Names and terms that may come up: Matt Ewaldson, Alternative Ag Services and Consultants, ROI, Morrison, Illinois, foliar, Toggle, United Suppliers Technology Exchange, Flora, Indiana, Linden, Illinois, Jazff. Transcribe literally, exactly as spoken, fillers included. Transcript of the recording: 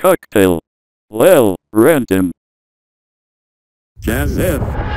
Cocktail. Well, random. Jazff.